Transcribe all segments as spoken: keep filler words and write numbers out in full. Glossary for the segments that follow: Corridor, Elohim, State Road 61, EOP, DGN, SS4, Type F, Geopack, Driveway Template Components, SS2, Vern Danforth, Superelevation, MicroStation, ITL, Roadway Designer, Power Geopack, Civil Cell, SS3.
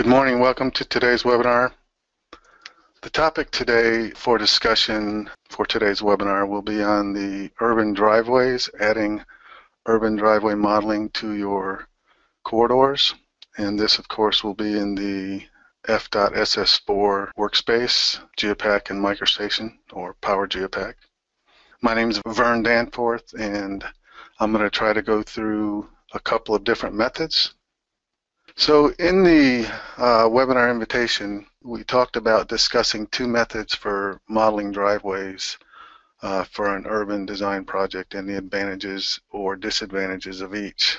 Good morning. Welcome to today's webinar. The topic today for discussion for today's webinar will be on the urban driveways, adding urban driveway modeling to your corridors. And this, of course, will be in the F S S four workspace, Geopack and MicroStation, or Power Geopack. My name is Vern Danforth, and I'm going to try to go through a couple of different methods. So in the uh, webinar invitation, we talked about discussing two methods for modeling driveways uh, for an urban design project and the advantages or disadvantages of each.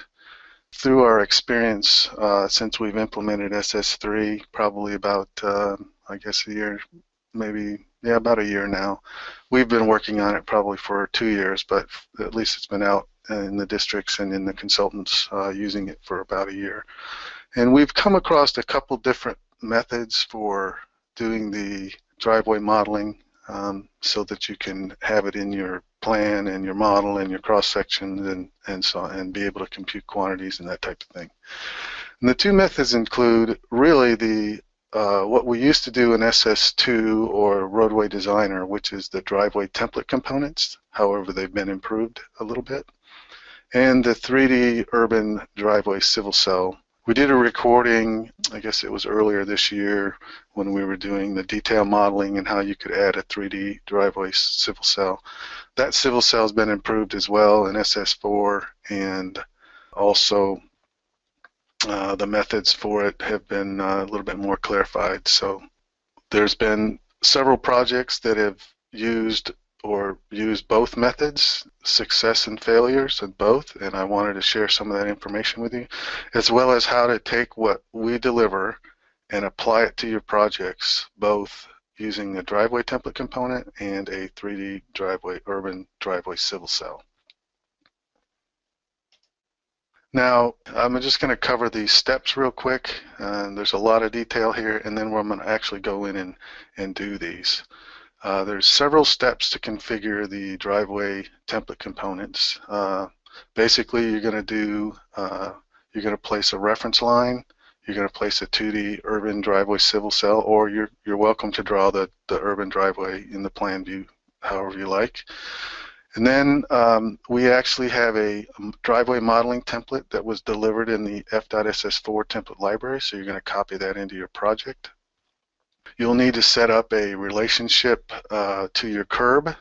Through our experience, uh, since we've implemented S S three, probably about, uh, I guess, a year, maybe, yeah, about a year now. We've been working on it probably for two years, but at least it's been out in the districts and in the consultants uh, using it for about a year. And we've come across a couple different methods for doing the driveway modeling um, so that you can have it in your plan and your model and your cross sections and, and so on, and be able to compute quantities and that type of thing. And the two methods include really the uh, what we used to do in S S two or Roadway Designer, which is the driveway template components. However, they've been improved a little bit. And the three D urban driveway Civil Cell. We did a recording, I guess it was earlier this year, when we were doing the detail modeling and how you could add a three D driveway Civil Cell. That Civil Cell has been improved as well in S S four, and also uh, the methods for it have been uh, a little bit more clarified. So there's been several projects that have used or used both methods, success and failures in both, and I wanted to share some of that information with you, as well as how to take what we deliver and apply it to your projects, both using the driveway template component and a three D driveway, urban driveway Civil Cell. Now, I'm just going to cover these steps real quick. Uh, there's a lot of detail here, and then I'm going to actually go in and, and do these. Uh, there's several steps to configure the driveway template components. Uh, basically, you're going to do, uh, you're going to place a reference line, you're going to place a two D urban driveway Civil Cell, or you're, you're welcome to draw the, the urban driveway in the plan view however you like. And then um, we actually have a driveway modeling template that was delivered in the F S S four template library, so you're going to copy that into your project. You'll need to set up a relationship uh, to your curb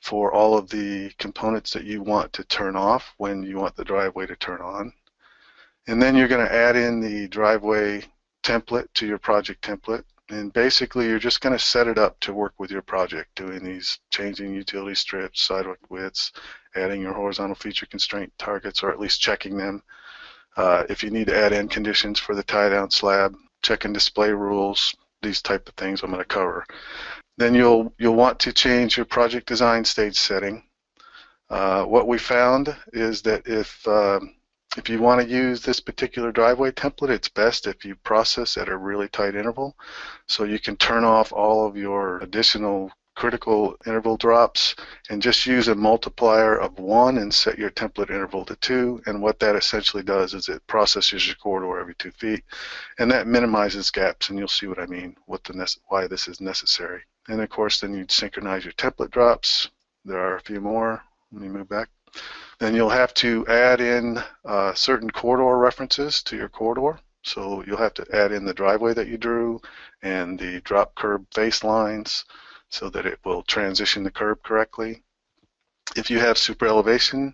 for all of the components that you want to turn off when you want the driveway to turn on. And then you're going to add in the driveway template to your project template. And basically, you're just going to set it up to work with your project, doing these changing utility strips, sidewalk widths, adding your horizontal feature constraint targets, or at least checking them. Uh, if you need to add in conditions for the tie-down slab, check and display rules, these type of things I'm going to cover. Then you'll you'll want to change your project design stage setting. Uh, what we found is that if um, if you want to use this particular driveway template, it's best if you process at a really tight interval, so you can turn off all of your additional critical interval drops and just use a multiplier of one and set your template interval to two. And what that essentially does is it processes your corridor every two feet, and that minimizes gaps. And you'll see what I mean, what the why this is necessary. And of course, then you'd synchronize your template drops. There are a few more. Let me move back. Then you'll have to add in uh, certain corridor references to your corridor. So you'll have to add in the driveway that you drew and the drop curb face lines, so that it will transition the curb correctly. If you have super elevation,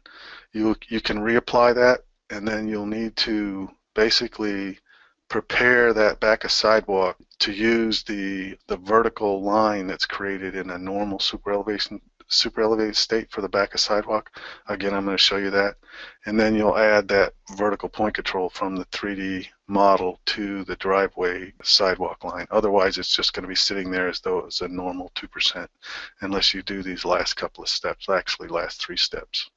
you, you can reapply that, and then you'll need to basically prepare that back of sidewalk to use the, the vertical line that's created in a normal super elevation, super elevated state for the back of sidewalk. Again, I'm going to show you that. And then you'll add that vertical point control from the three D model to the driveway sidewalk line. Otherwise, it's just going to be sitting there as though it was a normal two percent unless you do these last couple of steps, actually last three steps.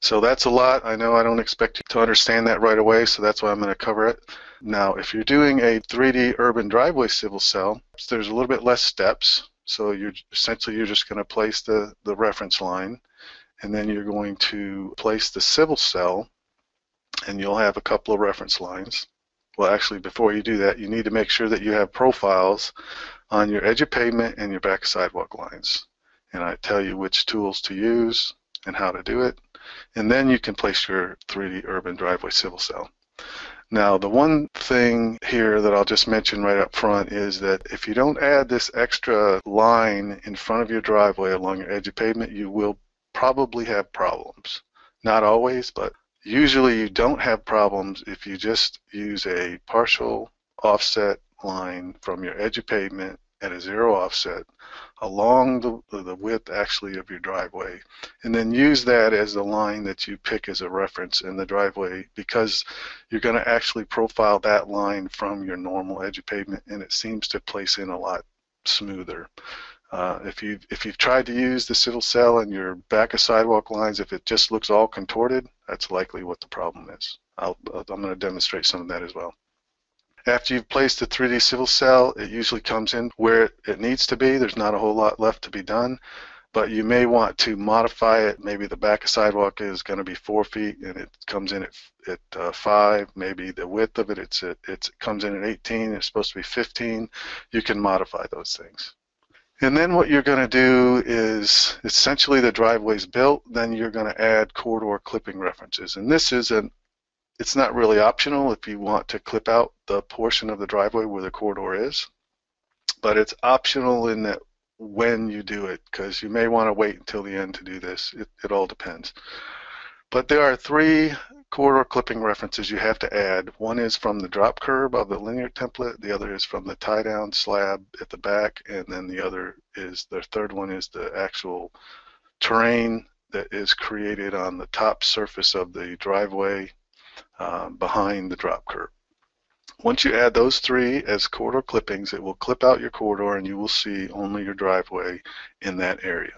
So that's a lot. I know I don't expect you to understand that right away, so that's why I'm going to cover it. Now, if you're doing a three D urban driveway Civil Cell, there's a little bit less steps. So you're essentially you're just going to place the, the reference line, and then you're going to place the Civil Cell, and you'll have a couple of reference lines. Well, actually, before you do that, you need to make sure that you have profiles on your edge of pavement and your back sidewalk lines. And I tell you which tools to use and how to do it. And then you can place your three D urban driveway civil cell. Now, the one thing here that I'll just mention right up front is that if you don't add this extra line in front of your driveway along your edge of pavement, you will probably have problems. Not always, but usually you don't have problems if you just use a partial offset line from your edge of pavement at a zero offset along the, the width actually of your driveway, and then use that as the line that you pick as a reference in the driveway, because you're going to actually profile that line from your normal edge of pavement, and it seems to place in a lot smoother. Uh, if you've, if you've tried to use the civil cell and your back of sidewalk lines, if it just looks all contorted, that's likely what the problem is. I'll, I'm going to demonstrate some of that as well. After you've placed the three D civil cell, it usually comes in where it needs to be. There's not a whole lot left to be done, but you may want to modify it. Maybe the back of sidewalk is going to be four feet and it comes in at, at uh, five. Maybe the width of it, it's, it it's, it comes in at eighteen. It's supposed to be fifteen. You can modify those things. And then what you're going to do is, essentially the driveway's built, then you're going to add corridor clipping references. And this is an, it's not really optional if you want to clip out the portion of the driveway where the corridor is, but it's optional in that when you do it, because you may want to wait until the end to do this. It, it all depends. But there are three corridor clipping references you have to add. One is from the drop curb of the linear template, the other is from the tie-down slab at the back, and then the other is, the third one is the actual terrain that is created on the top surface of the driveway um, behind the drop curb. Once you add those three as corridor clippings, it will clip out your corridor and you will see only your driveway in that area.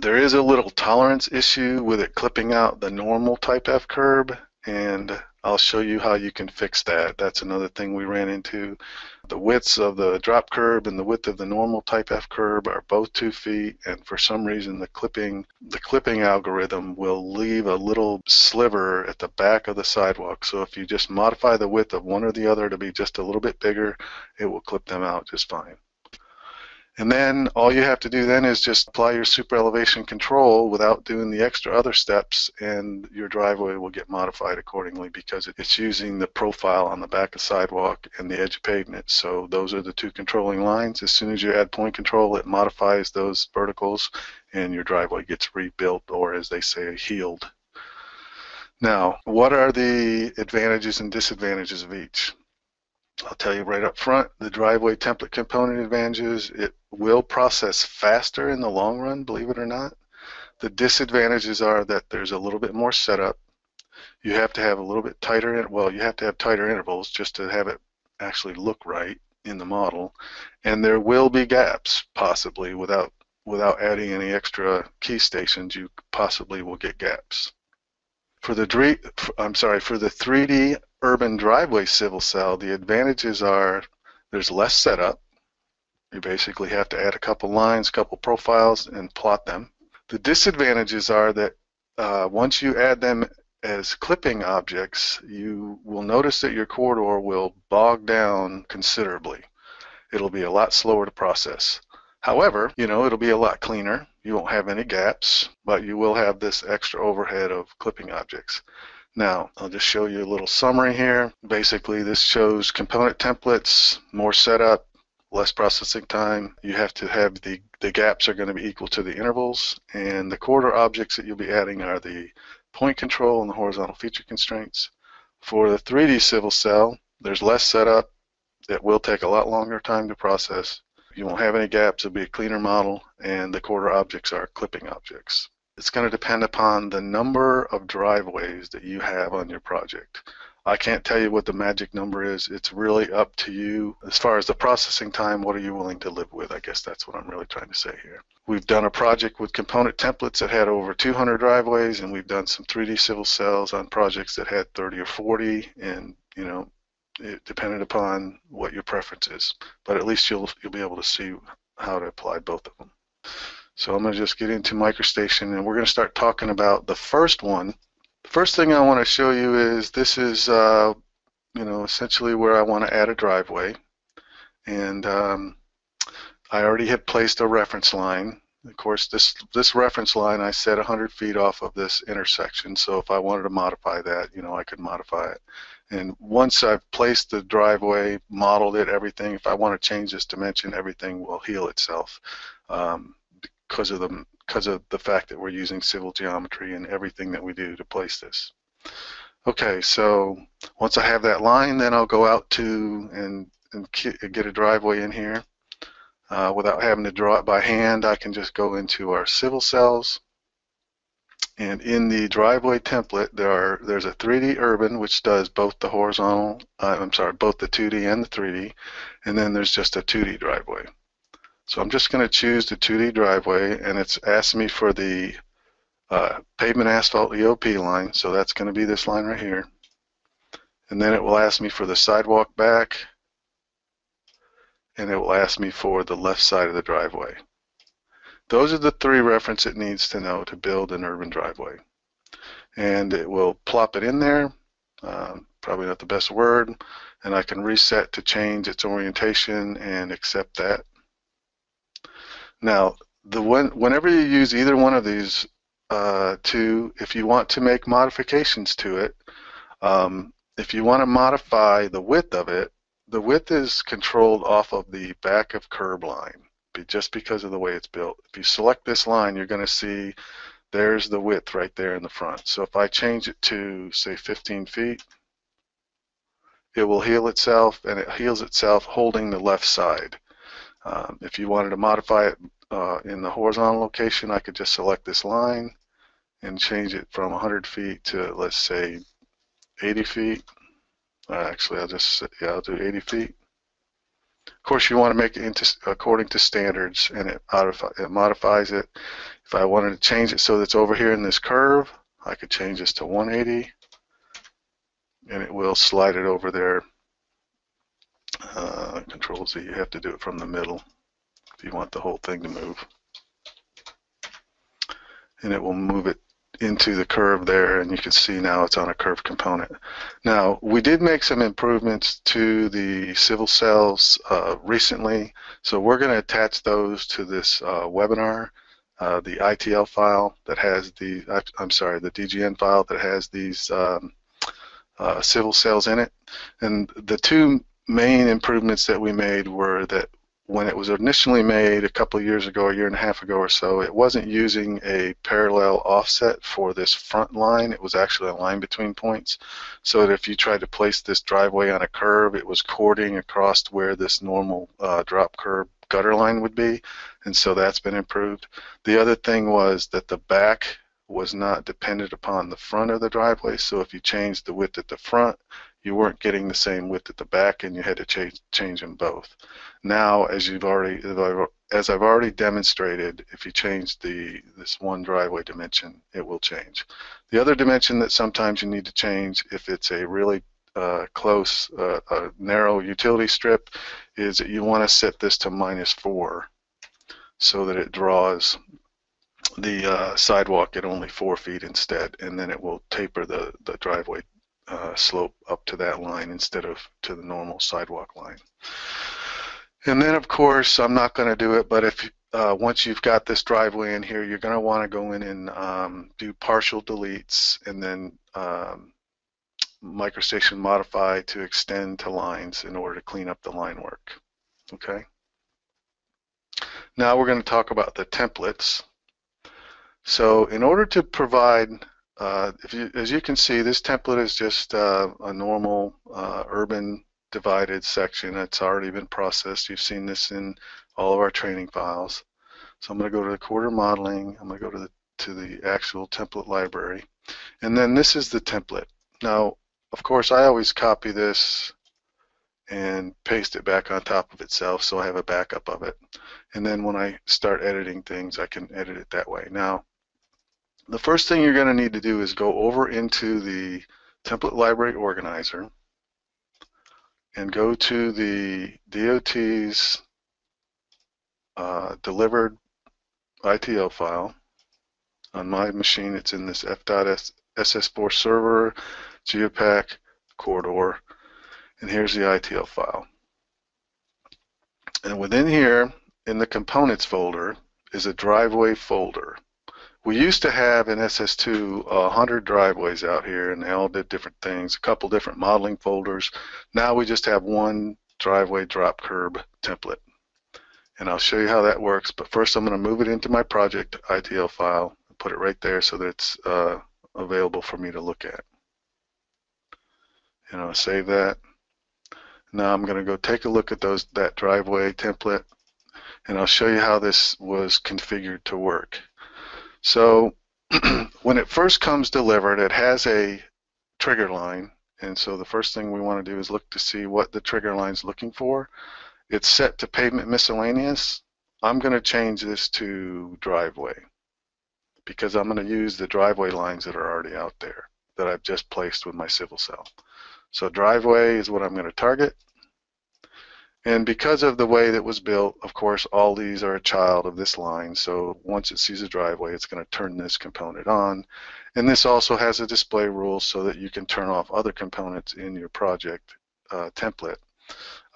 There is a little tolerance issue with it clipping out the normal Type F curb, and I'll show you how you can fix that. That's another thing we ran into. The widths of the drop curb and the width of the normal Type F curb are both two feet, and for some reason the clipping, the clipping algorithm will leave a little sliver at the back of the sidewalk. So if you just modify the width of one or the other to be just a little bit bigger, it will clip them out just fine. And then all you have to do then is just apply your super elevation control without doing the extra other steps, and your driveway will get modified accordingly, because it's using the profile on the back of sidewalk and the edge of pavement. So those are the two controlling lines. As soon as you add point control, it modifies those verticals and your driveway gets rebuilt, or as they say, healed. Now, what are the advantages and disadvantages of each? I'll tell you right up front, the driveway template component advantages, it will process faster in the long run, believe it or not. The disadvantages are that there's a little bit more setup. You have to have a little bit tighter, well, you have to have tighter intervals just to have it actually look right in the model. And there will be gaps, possibly, without, without adding any extra key stations, you possibly will get gaps. For the, I'm sorry, for the three D urban driveway civil cell, the advantages are there's less setup. You basically have to add a couple lines, couple profiles, and plot them. The disadvantages are that uh, once you add them as clipping objects, you will notice that your corridor will bog down considerably. It'll be a lot slower to process. However, you know, it'll be a lot cleaner. You won't have any gaps, but you will have this extra overhead of clipping objects. Now, I'll just show you a little summary here. Basically, this shows component templates, more setup, less processing time. You have to have the, the gaps are going to be equal to the intervals, and the corridor objects that you'll be adding are the point control and the horizontal feature constraints. For the three D civil cell, there's less setup. It will take a lot longer time to process. You won't have any gaps. It'll be a cleaner model, and the corridor objects are clipping objects. It's going to depend upon the number of driveways that you have on your project. I can't tell you what the magic number is. It's really up to you. As far as the processing time, what are you willing to live with? I guess that's what I'm really trying to say here. We've done a project with component templates that had over two hundred driveways, and we've done some three D civil cells on projects that had thirty or forty, and, you know, it depended upon what your preference is. But at least you'll, you'll be able to see how to apply both of them. So I'm going to just get into MicroStation, and we're going to start talking about the first one. The first thing I want to show you is this is uh, you know, essentially where I want to add a driveway. And um, I already had placed a reference line. Of course, this this reference line I set one hundred feet off of this intersection, so if I wanted to modify that, you know, I could modify it. And once I've placed the driveway, modeled it, everything, if I want to change this dimension, everything will heal itself um, because of the because of the fact that we're using civil geometry and everything that we do to place this. Okay, so once I have that line, then I'll go out to and, and get a driveway in here. Uh, without having to draw it by hand, I can just go into our civil cells, and in the driveway template there are there's a three D urban, which does both the horizontal uh, I'm sorry both the two D and the three D, and then there's just a two D driveway. So I'm just going to choose the two D driveway, and it's asked me for the uh, pavement asphalt E O P line, so that's going to be this line right here, and then it will ask me for the sidewalk back, and it will ask me for the left side of the driveway. Those are the three references it needs to know to build an urban driveway. And it will plop it in there, uh, probably not the best word, and I can reset to change its orientation and accept that. Now, the one, whenever you use either one of these uh, two, if you want to make modifications to it, um, if you want to modify the width of it, the width is controlled off of the back of curb line, just because of the way it's built. If you select this line, you're going to see there's the width right there in the front. So if I change it to, say, fifteen feet, it will heal itself, and it heals itself holding the left side. Um, if you wanted to modify it uh, in the horizontal location, I could just select this line and change it from one hundred feet to, let's say, eighty feet. Actually, I'll just yeah, I'll do eighty feet. Of course, you want to make it into, according to standards, and it, it modifies it. If I wanted to change it so that it's over here in this curve, I could change this to one eighty, and it will slide it over there. Uh, Control Z. You have to do it from the middle if you want the whole thing to move, and it will move it into the curve there, and you can see now it's on a curved component. Now, we did make some improvements to the civil cells uh, recently, so we're going to attach those to this uh, webinar, uh, the I T L file that has the, I'm sorry, the D G N file that has these um, uh, civil cells in it. And the two main improvements that we made were that when it was initially made a couple of years ago, a year and a half ago or so, it wasn't using a parallel offset for this front line. It was actually a line between points, so that if you tried to place this driveway on a curve, it was chording across where this normal uh, drop curb gutter line would be, and so that's been improved. The other thing was that the back was not dependent upon the front of the driveway, so if you changed the width at the front, you weren't getting the same width at the back, and you had to change, change them both. Now, as you've already, as I've already demonstrated, if you change the this one driveway dimension, it will change. The other dimension that sometimes you need to change, if it's a really uh, close, uh, a narrow utility strip, is that you want to set this to minus four, so that it draws the uh, sidewalk at only four feet instead, and then it will taper the the driveway Uh, slope up to that line instead of to the normal sidewalk line. And then, of course, I'm not going to do it, but if uh, once you've got this driveway in here, you're going to want to go in and um, do partial deletes, and then um, MicroStation modify to extend to lines in order to clean up the line work. Okay. Now we're going to talk about the templates. So in order to provide Uh, if you, as you can see, this template is just uh, a normal uh, urban divided section. It's already been processed. You've seen this in all of our training files. So I'm going to go to the quarter modeling. I'm going to go to the, to the actual template library. And then this is the template. Now, of course, I always copy this and paste it back on top of itself, so I have a backup of it. And then when I start editing things, I can edit it that way. Now, the first thing you're going to need to do is go over into the template library organizer and go to the D O T's uh, delivered I T L file. On my machine, it's in this F dot S S four server, Geopack, corridor, and here's the I T L file. And within here, in the components folder, is a driveway folder. We used to have in S S two uh, one hundred driveways out here, and they all did different things, a couple different modeling folders. Now we just have one driveway drop curb template. And I'll show you how that works, but first I'm going to move it into my project I T L file and put it right there so that it's uh, available for me to look at. And I'll save that. Now I'm going to go take a look at those that driveway template, and I'll show you how this was configured to work. So when it first comes delivered, it has a trigger line, and so the first thing we want to do is look to see what the trigger line is looking for. It's set to pavement miscellaneous. I'm going to change this to driveway because I'm going to use the driveway lines that are already out there that I've just placed with my civil cell. So driveway is what I'm going to target. And because of the way that was built, of course, all these are a child of this line. So once it sees a driveway, it's going to turn this component on. And this also has a display rule so that you can turn off other components in your project uh, template.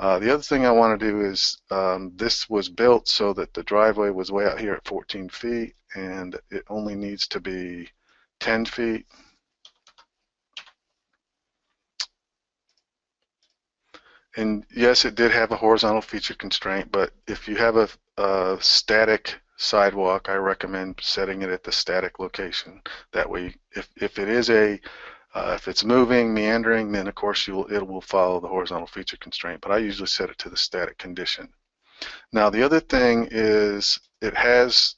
Uh, the other thing I want to do is um, this was built so that the driveway was way out here at fourteen feet, and it only needs to be ten feet. And yes, it did have a horizontal feature constraint, but if you have a, a static sidewalk, I recommend setting it at the static location. That way, if, if it is a, uh, if it's moving, meandering, then of course you'll, it will follow the horizontal feature constraint, but I usually set it to the static condition. Now the other thing is it has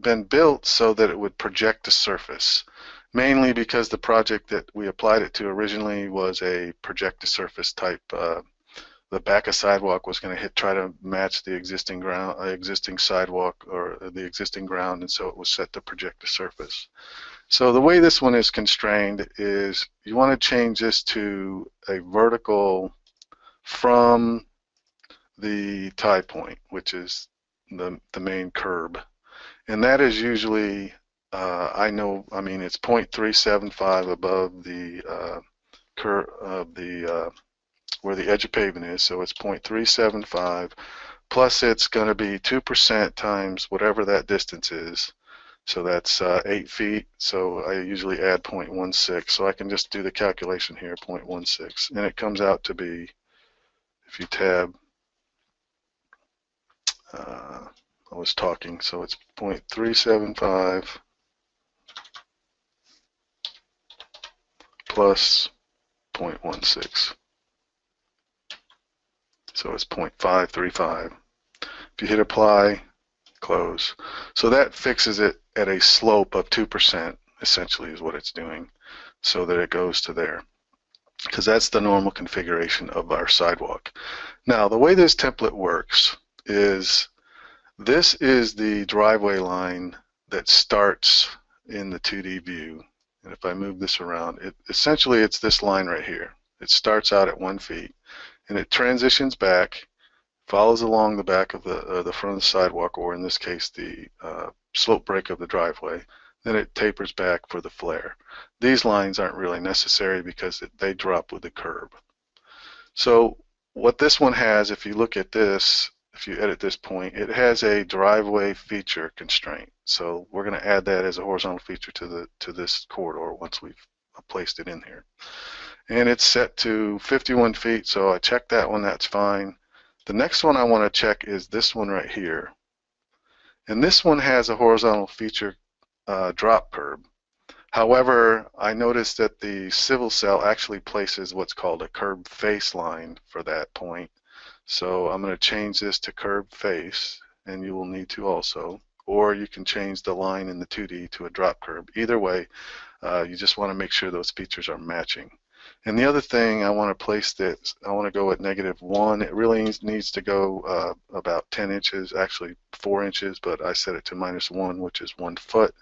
been built so that it would project a surface, mainly because the project that we applied it to originally was a project a surface type uh, the back of sidewalk was going to hit, try to match the existing ground, existing sidewalk or the existing ground, and so it was set to project the surface. So the way this one is constrained is you want to change this to a vertical from the tie point, which is the, the main curb. And that is usually, uh, I know, I mean, it's zero point three seven five above the uh, curb of the uh, where the edge of pavement is, so it's zero point three seven five, plus it's going to be two percent times whatever that distance is, so that's uh, eight feet, so I usually add zero point one six, so I can just do the calculation here, zero point one six, and it comes out to be, if you tab, uh, I was talking, so it's zero point three seven five plus zero point one six. So it's zero point five three five. If you hit apply, close. So that fixes it at a slope of two percent, essentially is what it's doing, so that it goes to there. Because that's the normal configuration of our sidewalk. Now, the way this template works is this is the driveway line that starts in the two D view. And if I move this around, it, essentially it's this line right here. It starts out at one feet. And it transitions back, follows along the back of the uh, the front of the sidewalk, or in this case, the uh, slope break of the driveway. Then it tapers back for the flare. These lines aren't really necessary because it, they drop with the curb. So what this one has, if you look at this, if you edit this point, it has a driveway feature constraint. So we're going to add that as a horizontal feature to the to this corridor once we've placed it in here. And it's set to fifty-one feet, so I check that one, that's fine. The next one I want to check is this one right here. And this one has a horizontal feature uh, drop curb. However, I noticed that the civil cell actually places what's called a curb face line for that point. So I'm going to change this to curb face, and you will need to also. Or you can change the line in the two D to a drop curb. Either way, uh, you just want to make sure those features are matching. And the other thing I want to place this, I want to go at negative one. It really needs to go uh, about ten inches, actually four inches, but I set it to minus one, which is one foot,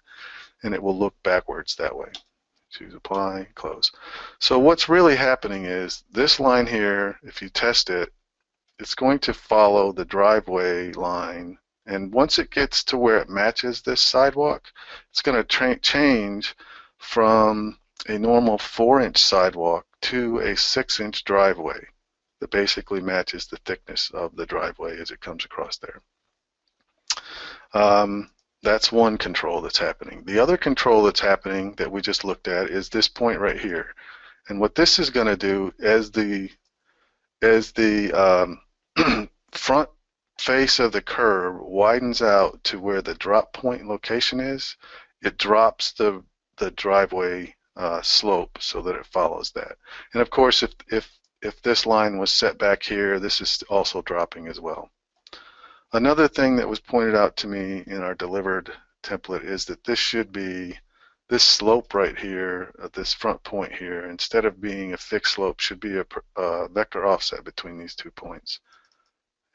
and it will look backwards that way. Choose apply, close. So what's really happening is this line here, if you test it, it's going to follow the driveway line, and once it gets to where it matches this sidewalk, it's going to change from a normal four inch sidewalk to a six inch driveway. that basically matches the thickness of the driveway as it comes across there. Um, that's one control that's happening. The other control that's happening that we just looked at is this point right here. And what this is going to do as the as the um, front face of the curb widens out to where the drop point location is, it drops the the driveway uh, slope so that it follows that. And of course, if if if this line was set back here, this is also dropping as well. Another thing that was pointed out to me in our delivered template is that this should be this slope right here, uh, this front point here, instead of being a fixed slope, should be a uh, vector offset between these two points.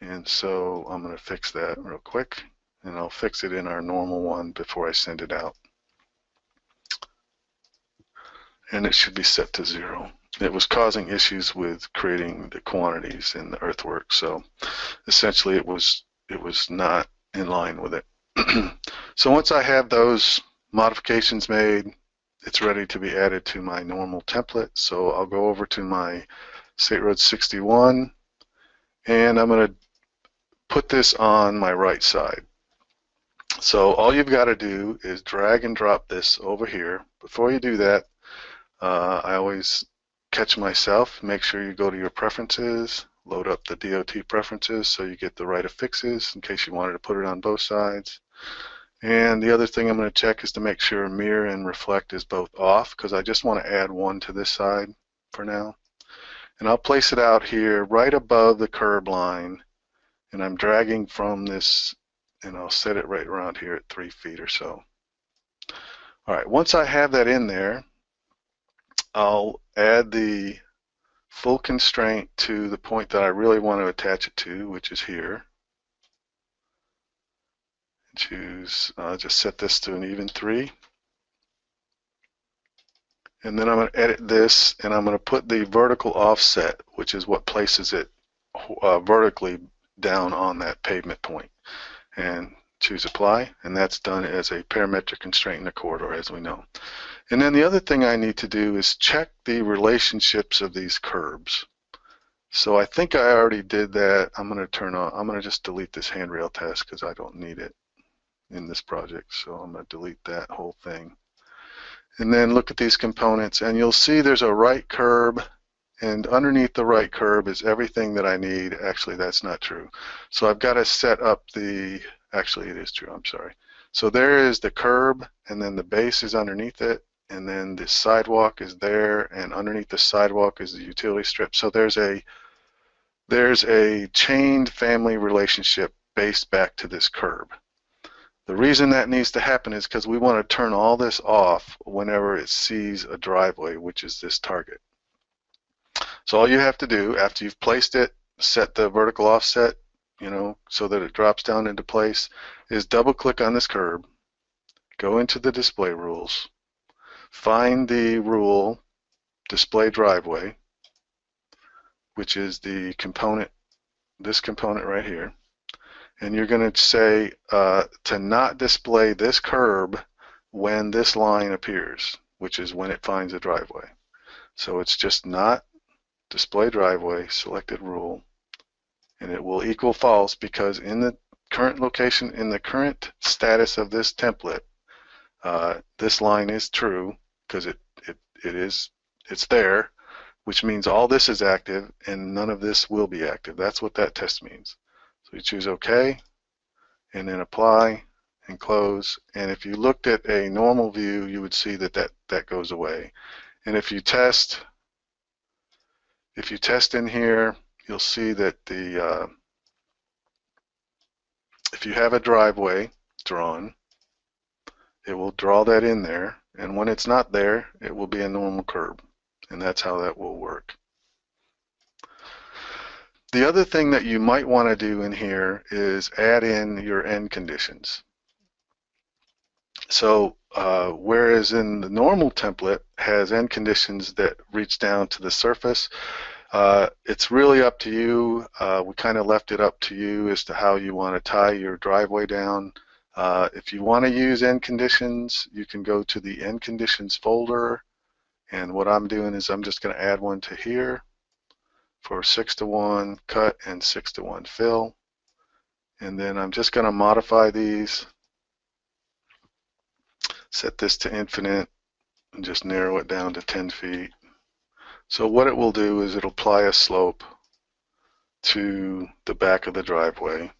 And so I'm going to fix that real quick, and I'll fix it in our normal one before I send it out. And it should be set to zero. It was causing issues with creating the quantities in the earthwork, so essentially it was it was not in line with it. So once I have those modifications made, it's ready to be added to my normal template. So I'll go over to my State Road sixty-one, and I'm going to put this on my right side. So all you've got to do is drag and drop this over here. Before you do that, uh, I always catch myself. Make sure you go to your preferences, load up the D O T preferences so you get the right affixes in case you wanted to put it on both sides. And the other thing I'm going to check is to make sure mirror and reflect is both off, because I just want to add one to this side for now. And I'll place it out here right above the curb line, and I'm dragging from this, and I'll set it right around here at three feet or so. All right, once I have that in there, I'll add the full constraint to the point that I really want to attach it to, which is here. Choose, uh, just set this to an even three. And then I'm going to edit this, and I'm going to put the vertical offset, which is what places it uh, vertically down on that pavement point. And choose apply, and that's done as a parametric constraint in the corridor, as we know. And then the other thing I need to do is check the relationships of these curbs. So I think I already did that. I'm going to turn on, I'm going to just delete this handrail test because I don't need it in this project, so I'm going to delete that whole thing. And then look at these components, and you'll see there's a right curb, and underneath the right curb is everything that I need. Actually, that's not true. So I've got to set up the, actually it is true, I'm sorry. So there is the curb, and then the base is underneath it, and then the sidewalk is there, and underneath the sidewalk is the utility strip. So there's a there's a chained family relationship based back to this curb. The reason that needs to happen is because we want to turn all this off whenever it sees a driveway, which is this target. So all you have to do after you've placed it, set the vertical offset, you know, so that it drops down into place, is double click on this curb, go into the display rules, find the rule display driveway, which is the component, this component right here. And you're going to say uh, to not display this curb when this line appears, which is when it finds a driveway. So it's just not display driveway, selected rule, and it will equal false because in the current location, in the current status of this template, uh, this line is true because it, it, it is, it's there, which means all this is active and none of this will be active. That's what that test means. You choose OK, and then apply and close. And if you looked at a normal view, you would see that that, that goes away. And if you test, if you test in here, you'll see that the uh, if you have a driveway drawn, it will draw that in there. And when it's not there, it will be a normal curb. And that's how that will work. The other thing that you might want to do in here is add in your end conditions. So uh, whereas in the normal template has end conditions that reach down to the surface, uh, it's really up to you. Uh, we kind of left it up to you as to how you want to tie your driveway down. Uh, if you want to use end conditions, you can go to the end conditions folder. And what I'm doing is I'm just going to add one to here. for six to one cut and six to one fill. And then I'm just going to modify these, set this to infinite, and just narrow it down to ten feet. So what it will do is it'll apply a slope to the back of the driveway.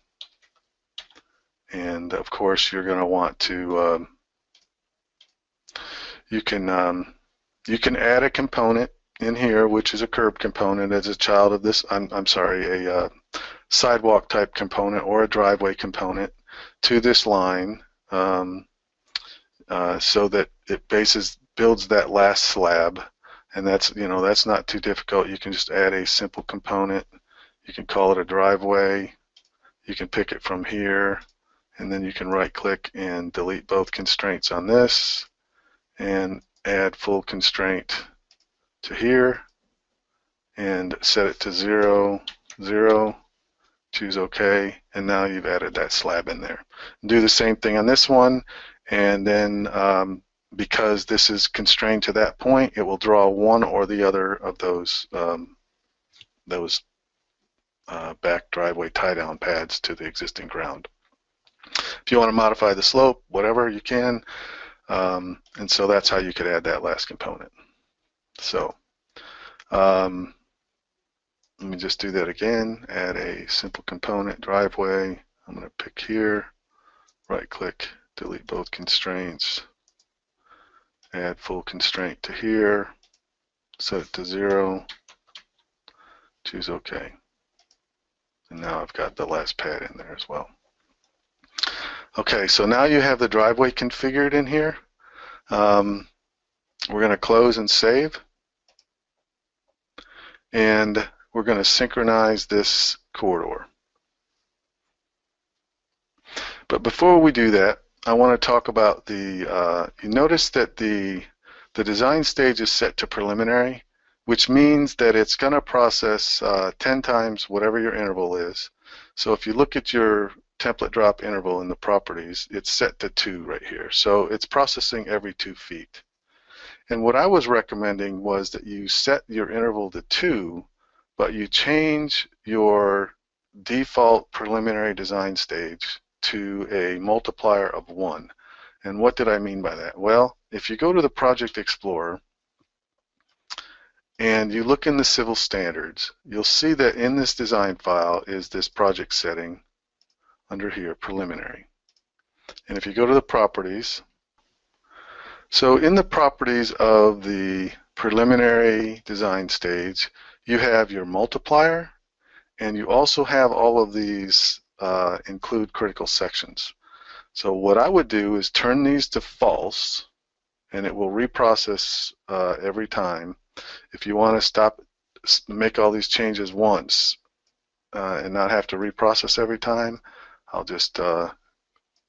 And of course you're going to want to, um, you can um, you can add a component in here, which is a curb component as a child of this, I'm, I'm sorry, a uh, sidewalk type component or a driveway component to this line, um, uh, so that it bases, builds that last slab. And that's, you know, that's not too difficult. You can just add a simple component. You can call it a driveway. You can pick it from here, and then you can right click and delete both constraints on this and add full constraint to here and set it to zero, zero, choose OK, and now you've added that slab in there. Do the same thing on this one, and then um, because this is constrained to that point, it will draw one or the other of those um, those uh, back driveway tie-down pads to the existing ground. If you want to modify the slope, whatever, you can. Um, and so that's how you could add that last component. So um, let me just do that again. Add a simple component, driveway. I'm going to pick here, right-click, delete both constraints, add full constraint to here, set it to zero, choose OK. And now I've got the last pad in there as well. Okay, so now you have the driveway configured in here. Um, we're going to close and save. And we're going to synchronize this corridor. But before we do that, I want to talk about the, uh, you notice that the, the design stage is set to preliminary, which means that it's going to process uh, ten times whatever your interval is. So if you look at your template drop interval in the properties, it's set to two right here. So it's processing every two feet. And what I was recommending was that you set your interval to two, but you change your default preliminary design stage to a multiplier of one. And what did I mean by that? Well, if you go to the Project Explorer and you look in the Civil Standards, you'll see that in this design file is this project setting under here, preliminary. And if you go to the properties, so in the properties of the preliminary design stage, you have your multiplier, and you also have all of these uh, include critical sections. So what I would do is turn these to false, and it will reprocess uh, every time. If you want to stop, make all these changes once uh, and not have to reprocess every time, I'll just uh,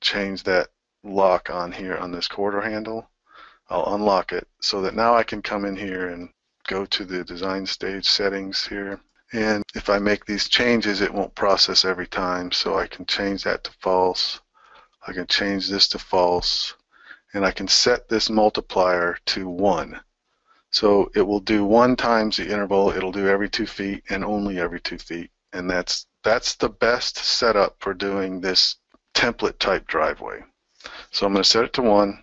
change that lock on here on this corridor handle. I'll unlock it so that now I can come in here and go to the design stage settings here, and if I make these changes it won't process every time, so I can change that to false. I can change this to false, and I can set this multiplier to one. So it will do one times the interval, it'll do every two feet and only every two feet, and that's that's the best setup for doing this template type driveway. So I'm going to set it to one.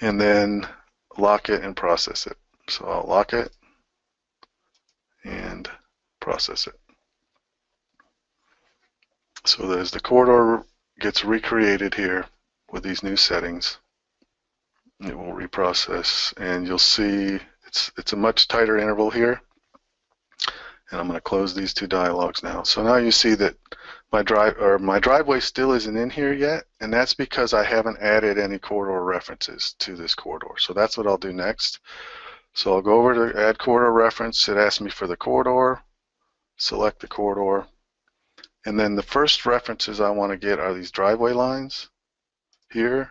And then lock it and process it. So I'll lock it and process it. So as the corridor gets recreated here with these new settings, it will reprocess, and you'll see it's it's a much tighter interval here. And I'm going to close these two dialogs now. So now you see that my drive or my driveway still isn't in here yet, and that's because I haven't added any corridor references to this corridor. So that's what I'll do next. So I'll go over to add corridor reference. It asks me for the corridor. Select the corridor. And then the first references I want to get are these driveway lines here,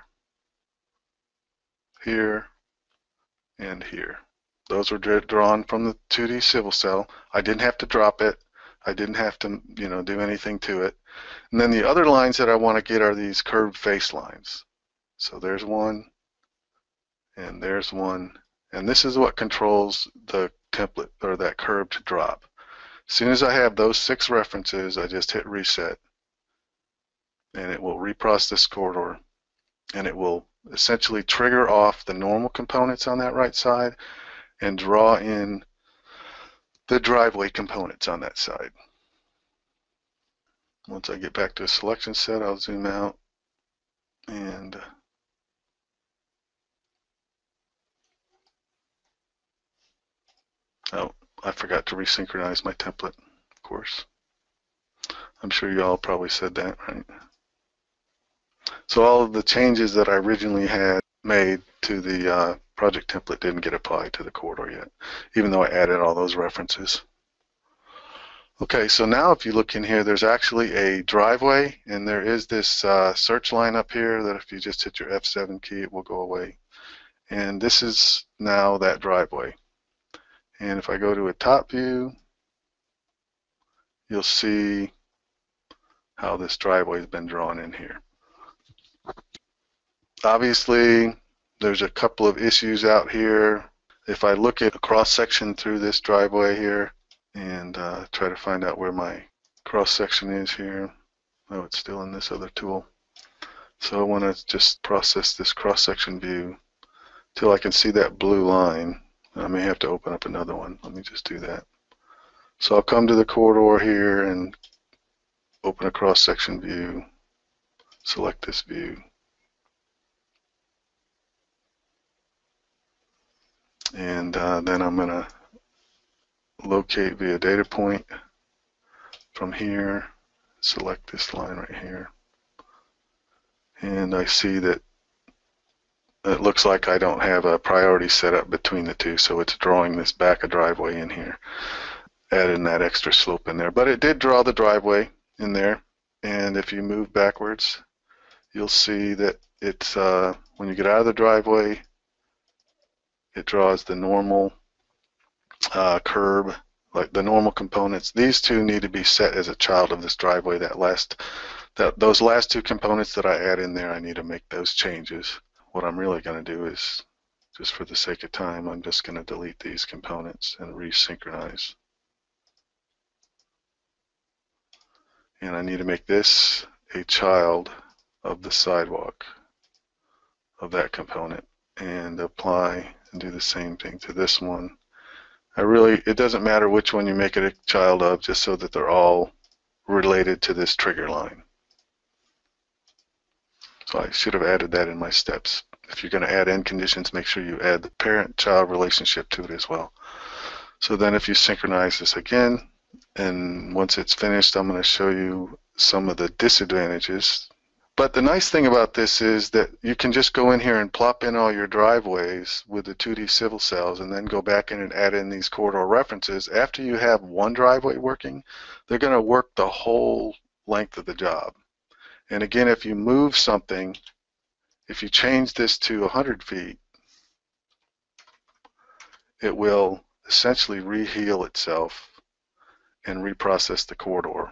here, and here. Those were drawn from the two D Civil Cell. I didn't have to drop it. I didn't have to, you know, do anything to it. And then the other lines that I want to get are these curved face lines. So there's one, and there's one, And this is what controls the template or that curve to drop. As soon as I have those six references, I just hit reset, and it will reprocess this corridor, and it will essentially trigger off the normal components on that right side and draw in the driveway components on that side. Once I get back to the selection set, I'll zoom out, and oh, I forgot to resynchronize my template, of course. I'm sure you all probably said that, right? So all of the changes that I originally had made to the uh, project template didn't get applied to the corridor yet, even though I added all those references. Okay, so now if you look in here, there's actually a driveway, and there is this uh, search line up here that if you just hit your F seven key, it will go away. And this is now that driveway. And if I go to a top view, you'll see how this driveway has been drawn in here. Obviously, there's a couple of issues out here. If I look at a cross-section through this driveway here and uh, try to find out where my cross-section is here, oh, it's still in this other tool. So I want to just process this cross-section view till I can see that blue line. I may have to open up another one. Let me just do that. So I'll come to the corridor here and open a cross-section view, select this view, and uh, then I'm going to locate via data point from here, select this line right here, and I see that it looks like I don't have a priority set up between the two, so it's drawing this back a driveway in here, adding that extra slope in there. But it did draw the driveway in there, and if you move backwards, you'll see that it's uh, when you get out of the driveway, it draws the normal uh, curb, like the normal components. These two need to be set as a child of this driveway. That last, that those last two components that I add in there, I need to make those changes. What I'm really going to do is, just for the sake of time, I'm just going to delete these components and resynchronize. And I need to make this a child of the sidewalk of that component, and apply and do the same thing to this one. I really, it doesn't matter which one you make it a child of, just so that they're all related to this trigger line. So I should have added that in my steps. If you're going to add end conditions, make sure you add the parent-child relationship to it as well. So then if you synchronize this again, and once it's finished, I'm going to show you some of the disadvantages. But the nice thing about this is that you can just go in here and plop in all your driveways with the two D civil cells, and then go back in and add in these corridor references. After you have one driveway working, they're going to work the whole length of the job. And again, if you move something, if you change this to one hundred feet, it will essentially reheal itself and reprocess the corridor,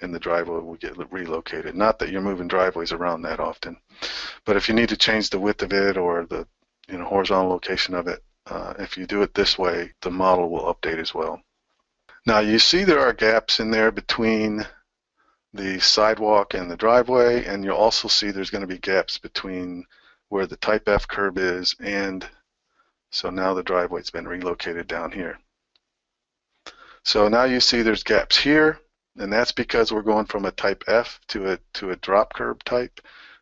and the driveway will get relocated. Not that you're moving driveways around that often, but if you need to change the width of it or the you know, horizontal location of it, uh, if you do it this way, the model will update as well. Now you see there are gaps in there between the sidewalk and the driveway, and you'll also see there's going to be gaps between where the Type F curb is, and so now the driveway's been relocated down here. So now you see there's gaps here, and that's because we're going from a Type F to a to a drop curb type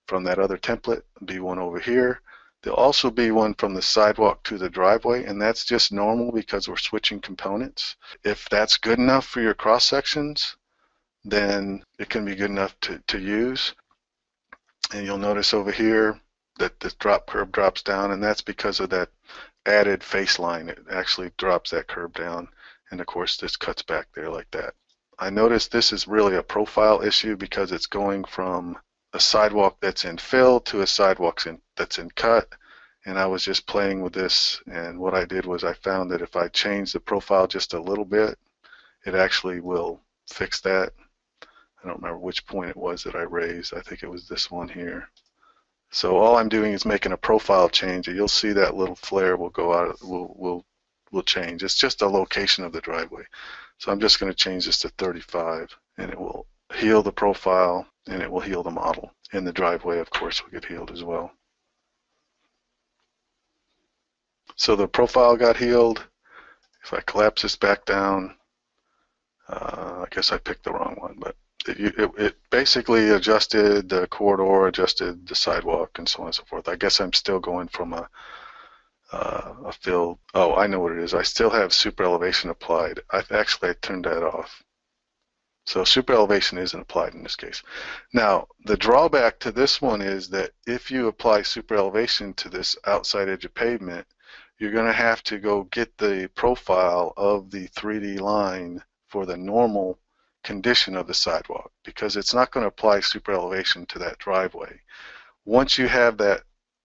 from that other template. Be one over here. There'll also be one from the sidewalk to the driveway, and that's just normal because we're switching components. If that's good enough for your cross sections, then it can be good enough to, to use. And you'll notice over here that the drop curb drops down, and that's because of that added face line. It actually drops that curb down, and of course this cuts back there like that. I notice this is really a profile issue because it's going from a sidewalk that's in fill to a sidewalk in, that's in cut, and I was just playing with this, and what I did was I found that if I change the profile just a little bit, it actually will fix that. I don't remember which point it was that I raised. I think it was this one here. So all I'm doing is making a profile change. You'll see that little flare will go out, will will will change. It's just a location of the driveway. So I'm just going to change this to thirty-five, and it will heal the profile, and it will heal the model. And the driveway, of course, will get healed as well. So the profile got healed. If I collapse this back down, uh, I guess I picked the wrong one, but it, it, it basically adjusted the corridor, adjusted the sidewalk, and so on and so forth. I guess I'm still going from a, uh, a fill. Oh, I know what it is. I still have super elevation applied. I've actually I turned that off. So super elevation isn't applied in this case. Now, the drawback to this one is that if you apply super elevation to this outside edge of pavement, you're going to have to go get the profile of the three D line for the normal condition of the sidewalk, because it's not going to apply super elevation to that driveway. Once you have that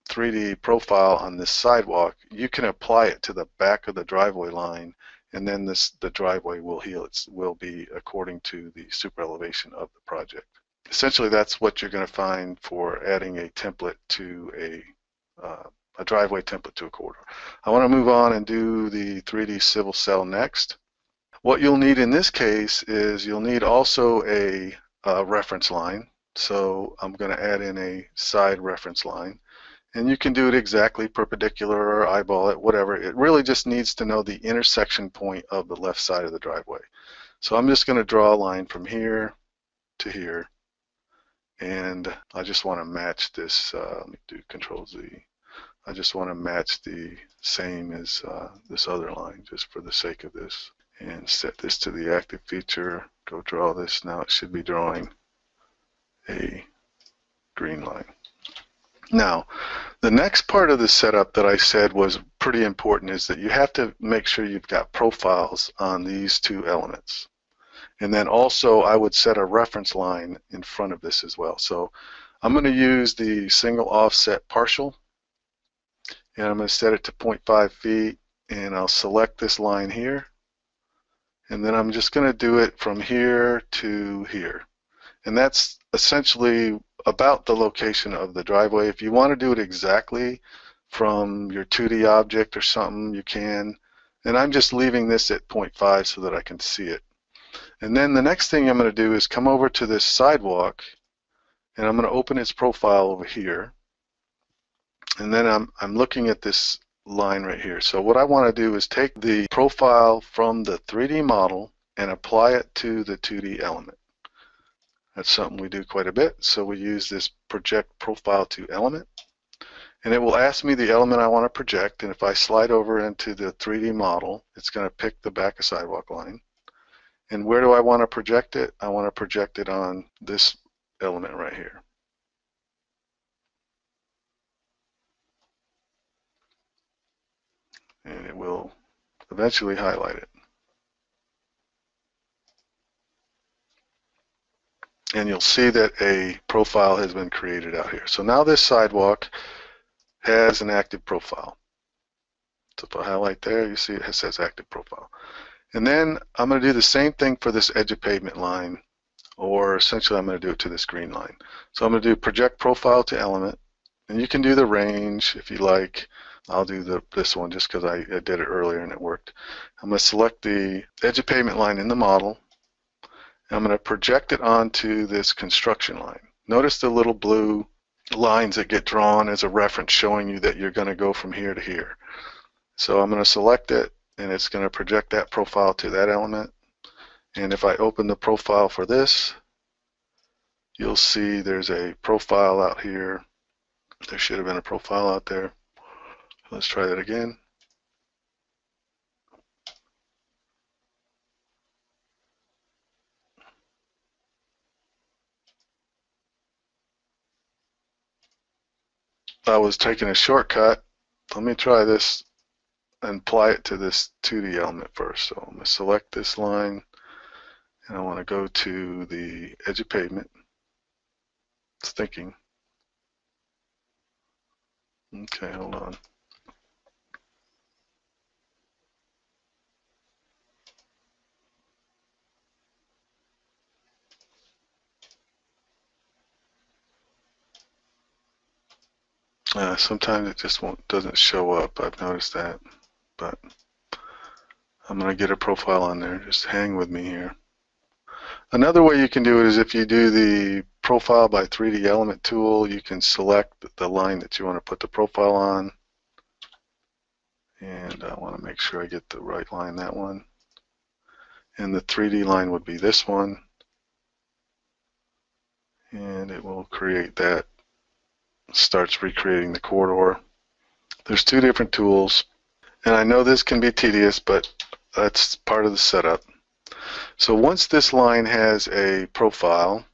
three D profile on this sidewalk, you can apply it to the back of the driveway line, and then this, the driveway will heal. It will be according to the super elevation of the project. Essentially, that's what you're going to find for adding a template to a, uh, a driveway template to a corridor. I want to move on and do the three D civil cell next. What you'll need in this case is you'll need also a, a reference line. So I'm going to add in a side reference line. And you can do it exactly perpendicular or eyeball it, whatever. It really just needs to know the intersection point of the left side of the driveway. So I'm just going to draw a line from here to here. And I just want to match this. Uh, let me do Control Z. I just want to match the same as uh, this other line just for the sake of this. And set this to the active feature. Go draw this. Now it should be drawing a green line. Now, the next part of the setup that I said was pretty important is that you have to make sure you've got profiles on these two elements. And then also I would set a reference line in front of this as well. So I'm going to use the single offset partial, and I'm going to set it to zero point five feet, and I'll select this line here, and then I'm just going to do it from here to here. And that's essentially about the location of the driveway. If you want to do it exactly from your two D object or something, you can. And I'm just leaving this at zero point five so that I can see it. And then the next thing I'm going to do is come over to this sidewalk, and I'm going to open its profile over here. And then I'm, I'm looking at this line right here. So what I want to do is take the profile from the three D model and apply it to the two D element. That's something we do quite a bit. So we use this project profile to element, and it will ask me the element I want to project. And if I slide over into the three D model, it's going to pick the back of sidewalk line. And where do I want to project it? I want to project it on this element right here. And it will eventually highlight it. And you'll see that a profile has been created out here. So now this sidewalk has an active profile. So if I highlight there, you see it says active profile. And then I'm going to do the same thing for this edge of pavement line, or essentially I'm going to do it to this green line. So I'm going to do project profile to element, and you can do the range if you like. I'll do the, this one just because I, I did it earlier and it worked. I'm going to select the edge of pavement line in the model. I'm going to project it onto this construction line. Notice the little blue lines that get drawn as a reference showing you that you're going to go from here to here. So I'm going to select it, and it's going to project that profile to that element. And if I open the profile for this, you'll see there's a profile out here. There should have been a profile out there. Let's try that again. I was taking a shortcut. Let me try this and apply it to this two D element first. So I'm going to select this line, and I want to go to the edge of pavement. It's thinking. Okay, hold on. Uh, sometimes it just won't doesn't show up. I've noticed that, but I'm going to get a profile on there. Just hang with me here. Another way you can do it is if you do the profile by three D element tool, you can select the line that you want to put the profile on. And I want to make sure I get the right line, that one. And the three D line would be this one. And it will create that. Starts recreating the corridor. There's two different tools. And I know this can be tedious, but that's part of the setup. So once this line has a profile,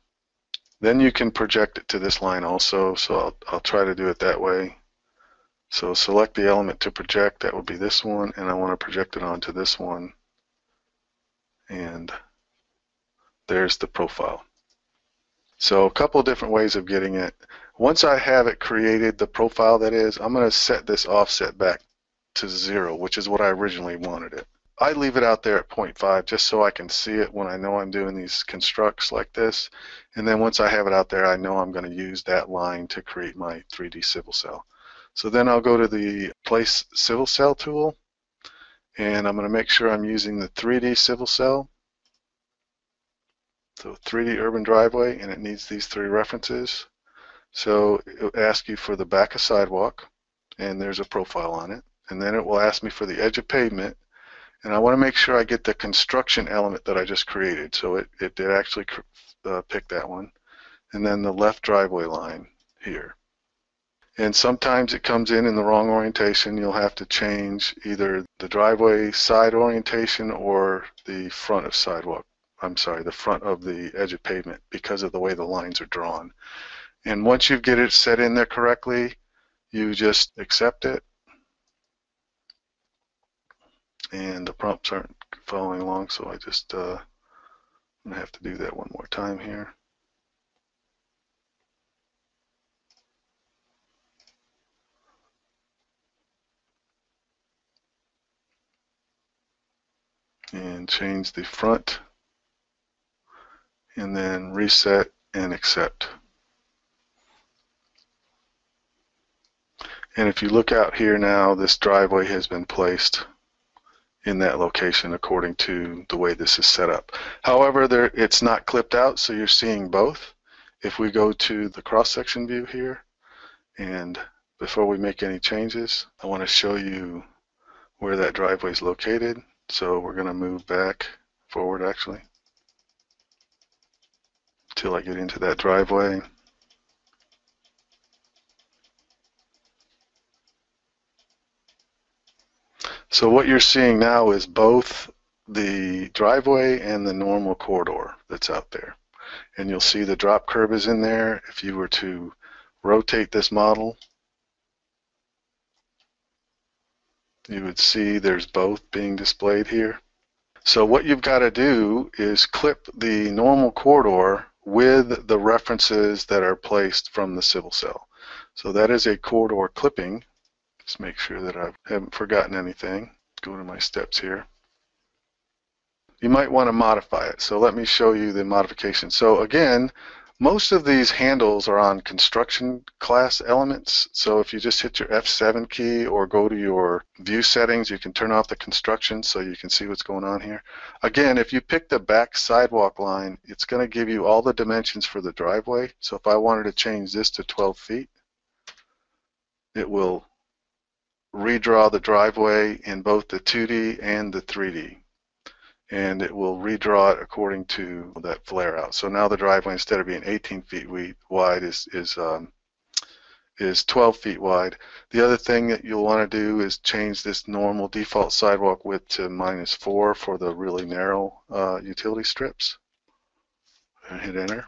then you can project it to this line also. So I'll, I'll try to do it that way. So select the element to project. That would be this one. And I want to project it onto this one. And there's the profile. So a couple different ways of getting it. Once I have it created, the profile that is, I'm going to set this offset back to zero, which is what I originally wanted it. I leave it out there at zero point five just so I can see it when I know I'm doing these constructs like this. And then once I have it out there, I know I'm going to use that line to create my three D civil cell. So then I'll go to the Place Civil Cell tool, and I'm going to make sure I'm using the three D civil cell. So three D urban driveway, and it needs these three references. So it will ask you for the back of sidewalk, and there's a profile on it. And then it will ask me for the edge of pavement, and I want to make sure I get the construction element that I just created. So it, it did actually uh, pick that one. And then the left driveway line here. And sometimes it comes in in the wrong orientation. You'll have to change either the driveway side orientation or the front of sidewalk. I'm sorry, the front of the edge of pavement because of the way the lines are drawn. And once you get it set in there correctly, you just accept it. And the prompts aren't following along, so I just uh, I'm gonna have to do that one more time here. And change the front, and then reset and accept. And if you look out here now, this driveway has been placed in that location according to the way this is set up. However, there, it's not clipped out, so you're seeing both. If we go to the cross-section view here, and before we make any changes, I want to show you where that driveway is located. So we're going to move back, forward actually, till I get into that driveway. So what you're seeing now is both the driveway and the normal corridor that's out there. And you'll see the drop curb is in there. If you were to rotate this model, you would see there's both being displayed here. So what you've got to do is clip the normal corridor with the references that are placed from the civil cell. So that is a corridor clipping. Just make sure that I haven't forgotten anything. Go to my steps here. You might want to modify it. So let me show you the modification. So again, most of these handles are on construction class elements. So if you just hit your F seven key or go to your view settings, you can turn off the construction so you can see what's going on here. Again, if you pick the back sidewalk line, it's going to give you all the dimensions for the driveway. So if I wanted to change this to twelve feet, it will redraw the driveway in both the two D and the three D, and it will redraw it according to that flare out. So now the driveway, instead of being eighteen feet wide, is is um, is twelve feet wide. The other thing that you'll want to do is change this normal default sidewalk width to minus four for the really narrow uh, utility strips. And hit enter,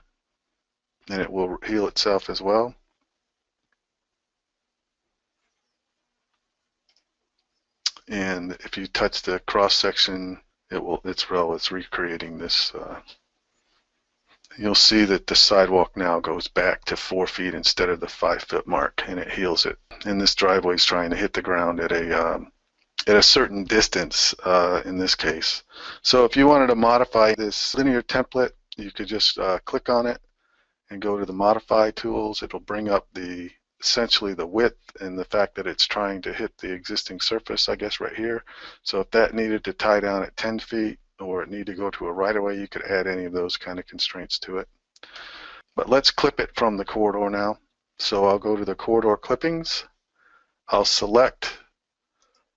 and it will heal itself as well. And if you touch the cross section, it will it's well it's recreating this. Uh, you'll see that the sidewalk now goes back to four feet instead of the five foot mark, and it heals it. And this driveway is trying to hit the ground at a um, at a certain distance uh, in this case. So if you wanted to modify this linear template, you could just uh, click on it and go to the Modify tools. It'll bring up the essentially the width and the fact that it's trying to hit the existing surface, I guess, right here. So if that needed to tie down at ten feet or it needed to go to a right-of-way, you could add any of those kind of constraints to it. But let's clip it from the corridor now. So I'll go to the corridor clippings. I'll select,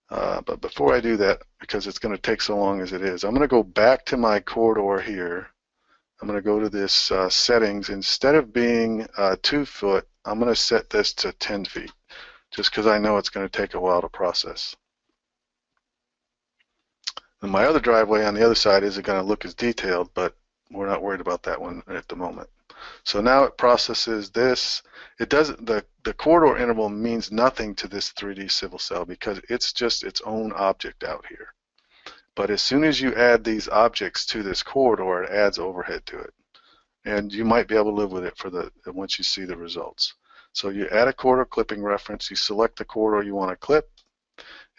uh, but before I do that, because it's going to take so long as it is, I'm going to go back to my corridor here. I'm going to go to this uh, settings. Instead of being uh, two foot, I'm going to set this to ten feet, just because I know it's going to take a while to process. And my other driveway on the other side isn't going to look as detailed, but we're not worried about that one at the moment. So now it processes this. It doesn't. The, the corridor interval means nothing to this three D civil cell because it's just its own object out here. But as soon as you add these objects to this corridor, it adds overhead to it. And you might be able to live with it for the once you see the results. So you add a corridor clipping reference. You select the corridor you want to clip.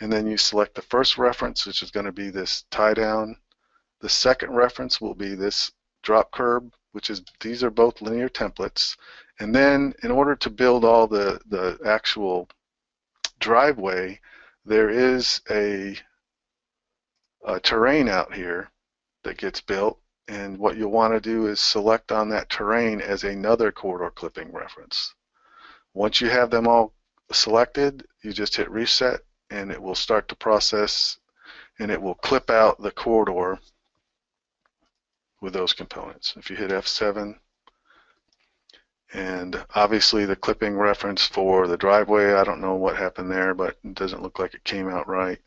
And then you select the first reference, which is going to be this tie down. The second reference will be this drop curb, which is, these are both linear templates. And then in order to build all the, the actual driveway, there is a, a terrain out here that gets built. And what you'll want to do is select on that terrain as another corridor clipping reference. Once you have them all selected, you just hit reset and it will start to process and it will clip out the corridor with those components. If you hit F seven, and obviously the clipping reference for the driveway, I don't know what happened there, but it doesn't look like it came out right.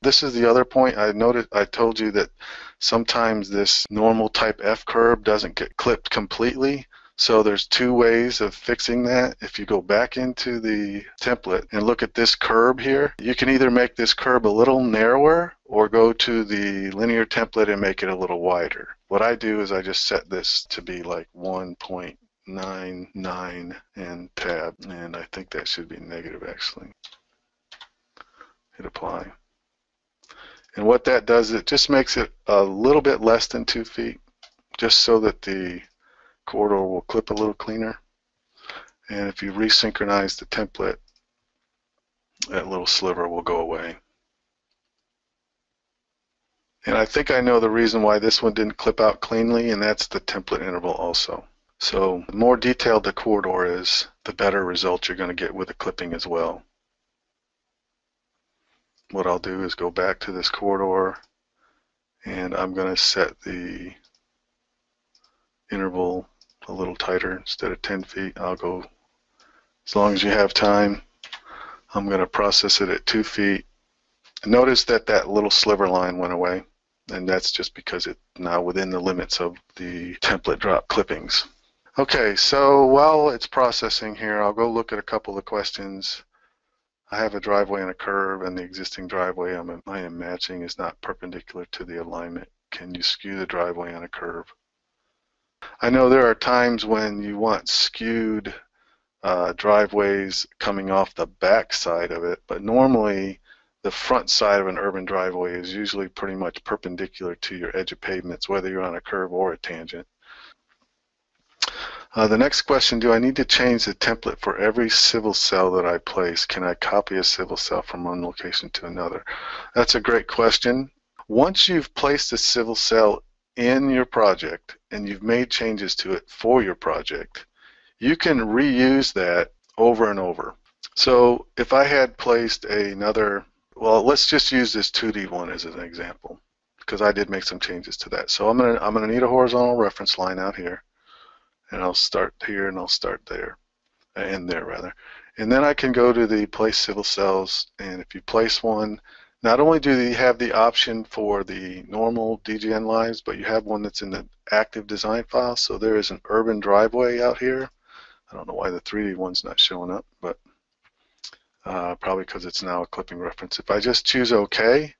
This is the other point. I noticed I told you that sometimes this normal type F curb doesn't get clipped completely. So there's two ways of fixing that. If you go back into the template and look at this curb here, you can either make this curb a little narrower or go to the linear template and make it a little wider. What I do is I just set this to be like one point nine nine and tab, and I think that should be negative actually. Hit apply. And what that does, it just makes it a little bit less than two feet, just so that the corridor will clip a little cleaner. And if you resynchronize the template, that little sliver will go away. And I think I know the reason why this one didn't clip out cleanly, and that's the template interval also. So the more detailed the corridor is, the better result you're going to get with the clipping as well. What I'll do is go back to this corridor, and I'm going to set the interval a little tighter. Instead of ten feet, I'll go, as long as you have time, I'm going to process it at two feet. And notice that that little sliver line went away, and that's just because it's now within the limits of the template drop clippings. Okay, so while it's processing here, I'll go look at a couple of questions. I have a driveway and a curve, and the existing driveway I'm, I am matching is not perpendicular to the alignment. Can you skew the driveway on a curve? I know there are times when you want skewed uh, driveways coming off the back side of it, but normally the front side of an urban driveway is usually pretty much perpendicular to your edge of pavements, whether you're on a curve or a tangent. Uh, the next question, do I need to change the template for every civil cell that I place? Can I copy a civil cell from one location to another? That's a great question. Once you've placed a civil cell in your project and you've made changes to it for your project, you can reuse that over and over. So if I had placed another, well, let's just use this two D one as an example because I did make some changes to that. So I'm gonna I'm gonna need a horizontal reference line out here, and I'll start here and I'll start there, and there rather, and then I can go to the place civil cells, and if you place one, not only do you have the option for the normal D G N lines, but you have one that's in the active design file. So there is an urban driveway out here. I don't know why the three D one's not showing up, but uh, probably because it's now a clipping reference. If I just choose OK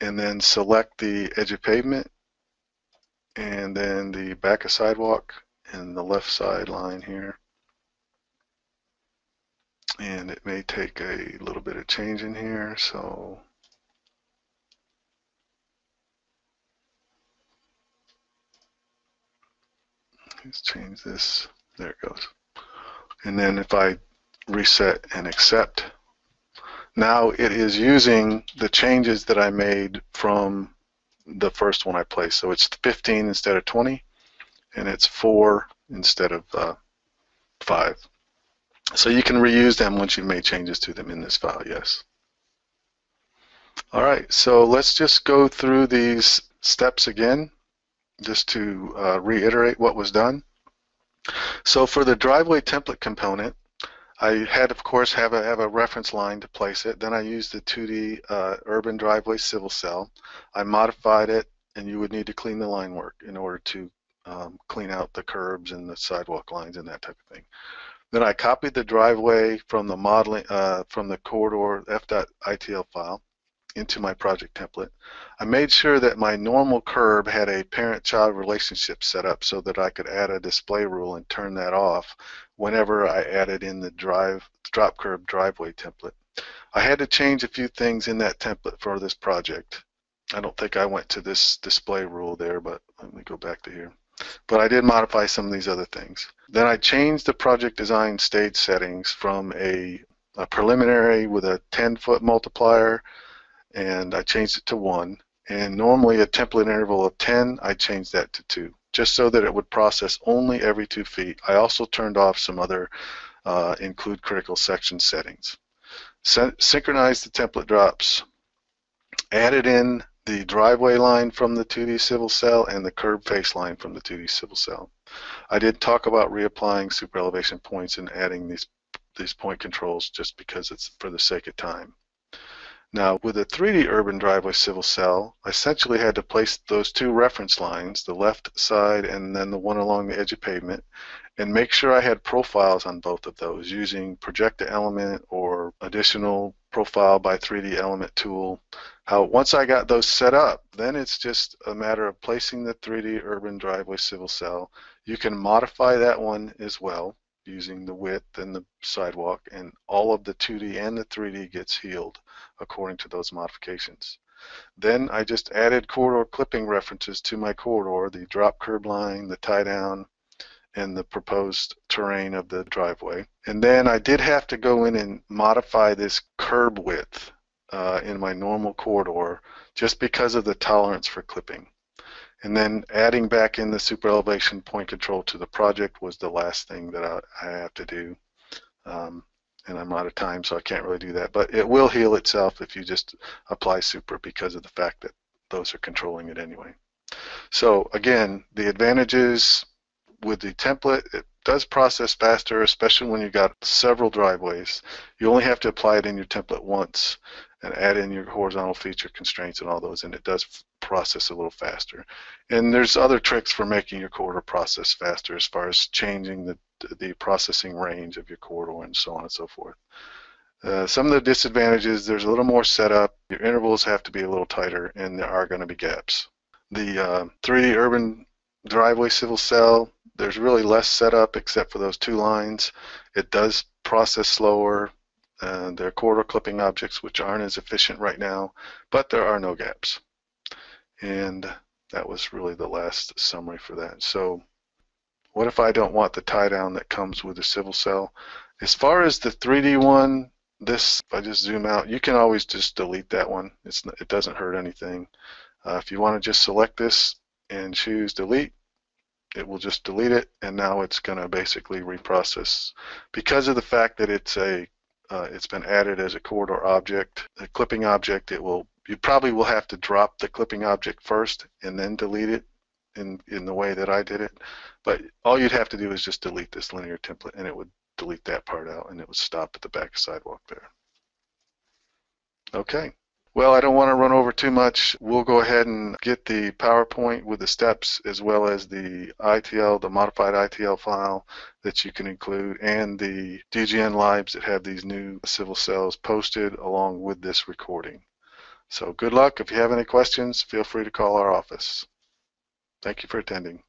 and then select the edge of pavement and then the back of sidewalk and the left side line here, and it may take a little bit of change in here, so let's change this. There it goes. And then if I reset and accept. Now it is using the changes that I made from the first one I placed. So it's fifteen instead of twenty, and it's four instead of uh, five. So you can reuse them once you've made changes to them in this file, yes. All right, so let's just go through these steps again, just to uh, reiterate what was done. So for the driveway template component, I had, of course, have a, have a reference line to place it. Then I used the two D uh, urban driveway civil cell. I modified it, and you would need to clean the line work in order to um, clean out the curbs and the sidewalk lines and that type of thing. Then I copied the driveway from the modeling uh, from the corridor f.itl file into my project template. I made sure that my normal curb had a parent-child relationship set up so that I could add a display rule and turn that off whenever I added in the drive drop curb driveway template. I had to change a few things in that template for this project. I don't think I went to this display rule there, but let me go back to here. But I did modify some of these other things. Then I changed the project design stage settings from a, a preliminary with a ten-foot multiplier, and I changed it to one, and normally a template interval of ten, I changed that to two, just so that it would process only every two feet. I also turned off some other uh, include critical section settings. Syn synchronized the template drops, added in the driveway line from the two D civil cell and the curb face line from the two D civil cell. I did talk about reapplying super elevation points and adding these, these point controls just because it's for the sake of time. Now, with a three D urban driveway civil cell, I essentially had to place those two reference lines, the left side and then the one along the edge of pavement, and make sure I had profiles on both of those using project to element or additional profile by three D element tool. How, once I got those set up, then it's just a matter of placing the three D urban driveway civil cell. You can modify that one as well using the width and the sidewalk, and all of the two D and the three D gets healed according to those modifications. Then I just added corridor clipping references to my corridor, the drop curb line, the tie down, and the proposed terrain of the driveway. And then I did have to go in and modify this curb width uh, in my normal corridor just because of the tolerance for clipping. And then adding back in the super elevation point control to the project was the last thing that I, I have to do. Um, and I'm out of time, so I can't really do that. But it will heal itself if you just apply super because of the fact that those are controlling it anyway. So again, the advantages with the template, it does process faster, especially when you've got several driveways. You only have to apply it in your template once and add in your horizontal feature constraints and all those, and it does process a little faster. And there's other tricks for making your corridor process faster as far as changing the, the processing range of your corridor and so on and so forth. Uh, some of the disadvantages, there's a little more setup, your intervals have to be a little tighter, and there are going to be gaps. The uh, three D urban driveway civil cell, there's really less setup except for those two lines. It does process slower. Uh, they're corridor clipping objects, which aren't as efficient right now, but there are no gaps. And that was really the last summary for that. So what if I don't want the tie down that comes with the civil cell? As far as the three D one, this, if I just zoom out, you can always just delete that one. It's, it doesn't hurt anything. Uh, if you want to just select this and choose delete, it will just delete it, and now it's going to basically reprocess. Because of the fact that it's a uh, it's been added as a corridor object, a clipping object, it will you probably will have to drop the clipping object first and then delete it in, in the way that I did it. But all you'd have to do is just delete this linear template, and it would delete that part out, and it would stop at the back sidewalk there. Okay. Well, I don't want to run over too much. We'll go ahead and get the PowerPoint with the steps as well as the I T L, the modified I T L file that you can include, and the D G N libs that have these new civil cells posted along with this recording. So good luck. If you have any questions, feel free to call our office. Thank you for attending.